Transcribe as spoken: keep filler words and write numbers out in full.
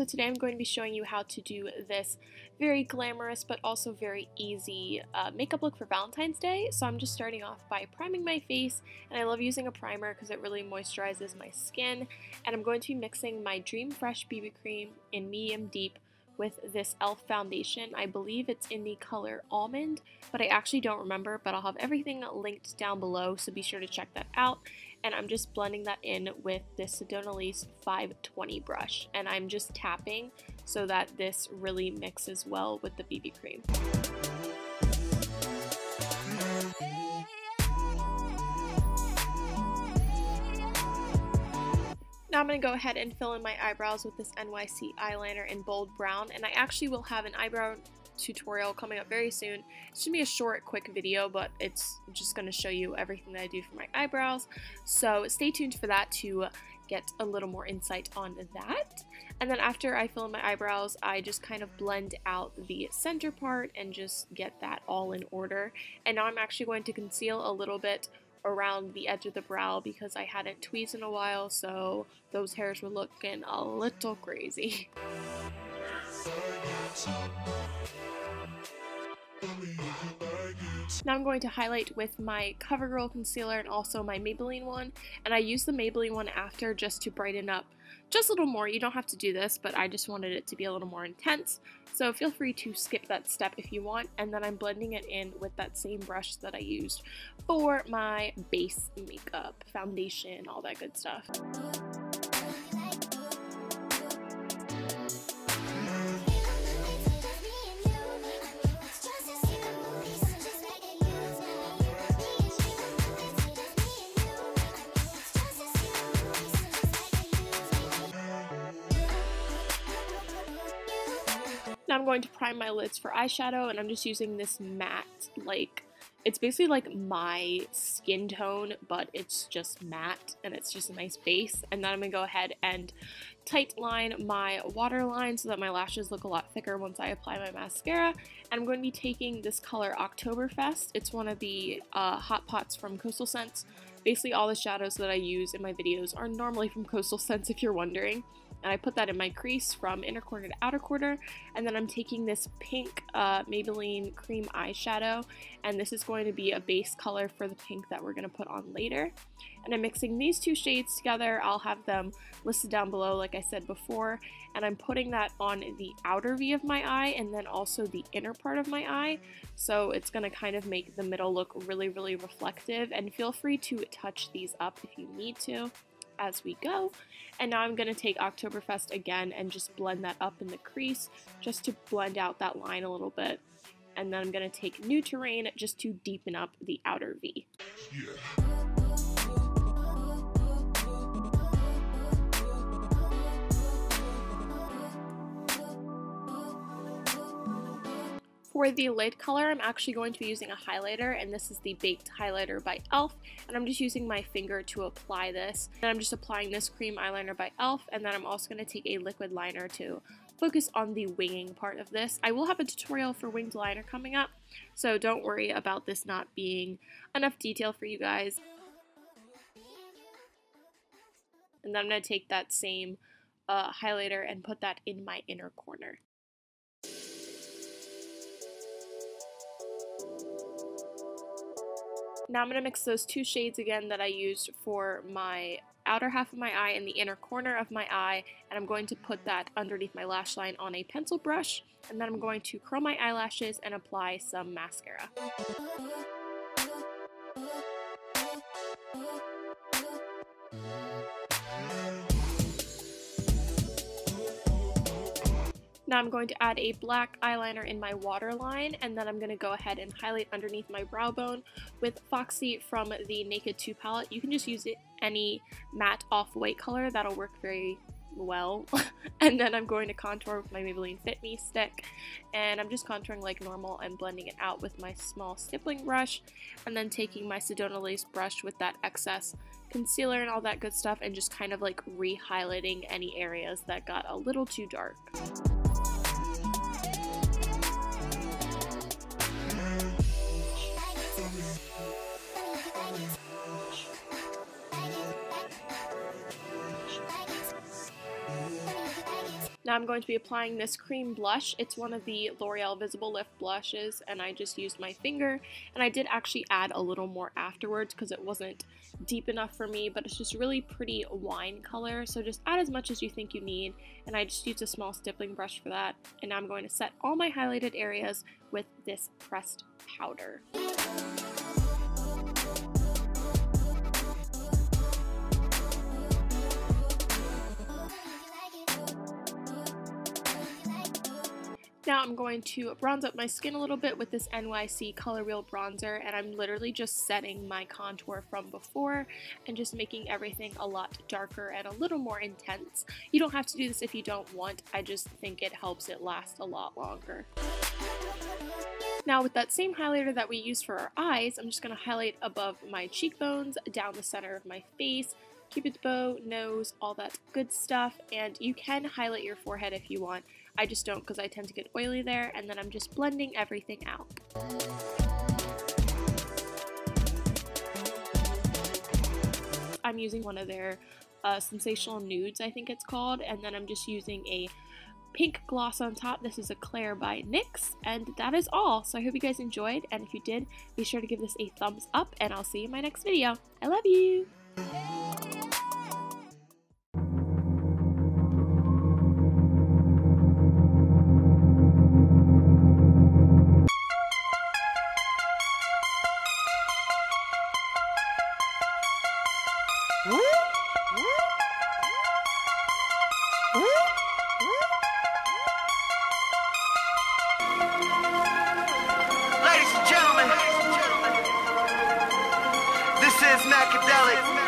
So today I'm going to be showing you how to do this very glamorous but also very easy uh, makeup look for Valentine's Day. So I'm just starting off by priming my face, and I love using a primer because it really moisturizes my skin. And I'm going to be mixing my Dream Fresh B B Cream in medium deep with this e l f foundation. I believe it's in the color Almond, but I actually don't remember, but I'll have everything linked down below, so be sure to check that out. And I'm just blending that in with this Sedona Lace five twenty brush, and I'm just tapping so that this really mixes well with the B B cream. Now I'm going to go ahead and fill in my eyebrows with this N Y C eyeliner in bold brown, and I actually will have an eyebrow tutorial coming up very soon. It should be a short, quick video, but it's just going to show you everything that I do for my eyebrows, so stay tuned for that to get a little more insight on that. And then after I fill in my eyebrows, I just kind of blend out the center part and just get that all in order. And now I'm actually going to conceal a little bit around the edge of the brow because I hadn't tweezed in a while, so those hairs were looking a little crazy. Now I'm going to highlight with my CoverGirl concealer and also my Maybelline one, and I use the Maybelline one after just to brighten up just a little more. You don't have to do this, but I just wanted it to be a little more intense, so feel free to skip that step if you want. And then I'm blending it in with that same brush that I used for my base makeup, foundation, all that good stuff. Now I'm going to prime my lids for eyeshadow, and I'm just using this matte, like, it's basically like my skin tone, but it's just matte, and it's just a nice base. And then I'm going to go ahead and tight line my waterline so that my lashes look a lot thicker once I apply my mascara. And I'm going to be taking this color Oktoberfest. It's one of the uh, hot pots from Coastal Scents. Basically all the shadows that I use in my videos are normally from Coastal Scents, if you're wondering. And I put that in my crease from inner corner to outer corner. And then I'm taking this pink uh, Maybelline cream eyeshadow, and this is going to be a base color for the pink that we're going to put on later. And I'm mixing these two shades together. I'll have them listed down below like I said before, and I'm putting that on the outer V of my eye and then also the inner part of my eye, so it's going to kind of make the middle look really, really reflective. And feel free to touch these up if you need to as we go. And now I'm going to take Oktoberfest again and just blend that up in the crease just to blend out that line a little bit. And then I'm going to take New Terrain just to deepen up the outer V. Yeah. For the lid color, I'm actually going to be using a highlighter, and this is the Baked Highlighter by e l f, and I'm just using my finger to apply this. And I'm just applying this cream eyeliner by e l f, and then I'm also going to take a liquid liner to focus on the winging part of this. I will have a tutorial for winged liner coming up, so don't worry about this not being enough detail for you guys. And then I'm going to take that same uh, highlighter and put that in my inner corner. Now I'm going to mix those two shades again that I used for my outer half of my eye and the inner corner of my eye, and I'm going to put that underneath my lash line on a pencil brush, and then I'm going to curl my eyelashes and apply some mascara. Now I'm going to add a black eyeliner in my waterline, and then I'm going to go ahead and highlight underneath my brow bone with Foxy from the Naked two palette. You can just use it, any matte off-white color, that'll work very well. And then I'm going to contour with my Maybelline Fit Me stick, and I'm just contouring like normal and blending it out with my small stippling brush, and then taking my Sedona Lace brush with that excess concealer and all that good stuff, and just kind of like re-highlighting any areas that got a little too dark. Now I'm going to be applying this cream blush. It's one of the L'Oreal Visible Lift blushes, and I just used my finger, and I did actually add a little more afterwards because it wasn't deep enough for me, but it's just really pretty wine color, so just add as much as you think you need, and I just used a small stippling brush for that. And now I'm going to set all my highlighted areas with this pressed powder. Now I'm going to bronze up my skin a little bit with this N Y C Color Wheel Bronzer, and I'm literally just setting my contour from before and just making everything a lot darker and a little more intense. You don't have to do this if you don't want, I just think it helps it last a lot longer. Now with that same highlighter that we used for our eyes, I'm just going to highlight above my cheekbones, down the center of my face, Cupid's bow, nose, all that good stuff, and you can highlight your forehead if you want. I just don't because I tend to get oily there, and then I'm just blending everything out. I'm using one of their uh, Sensational Nudes, I think it's called, and then I'm just using a pink gloss on top. This is a Claire by NYX, and that is all. So I hope you guys enjoyed, and if you did, be sure to give this a thumbs up, and I'll see you in my next video. I love you! Naked.